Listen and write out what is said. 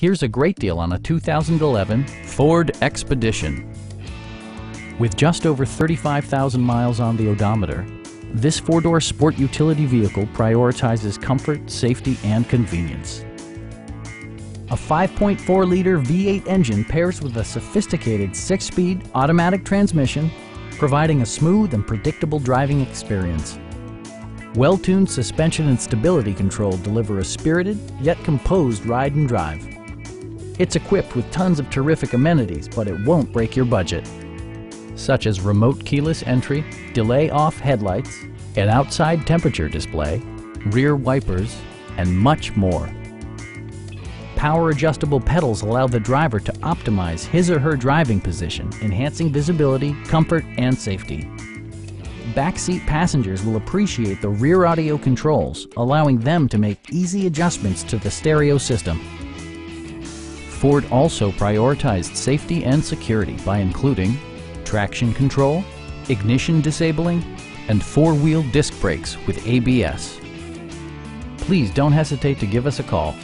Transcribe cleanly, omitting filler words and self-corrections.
Here's a great deal on a 2011 Ford Expedition. With just over 35,000 miles on the odometer, this four-door sport utility vehicle prioritizes comfort, safety, and convenience. A 5.4-liter V8 engine pairs with a sophisticated 6-speed automatic transmission, providing a smooth and predictable driving experience. Well-tuned suspension and stability control deliver a spirited yet composed ride and drive. It's equipped with tons of terrific amenities, but it won't break your budget, such as remote keyless entry, delay-off headlights, an outside temperature display, rear wipers, and much more. Power adjustable pedals allow the driver to optimize his or her driving position, enhancing visibility, comfort, and safety. Backseat passengers will appreciate the rear audio controls, allowing them to make easy adjustments to the stereo system. Ford also prioritized safety and security by including traction control, ignition disabling, and four-wheel disc brakes with ABS. Please don't hesitate to give us a call.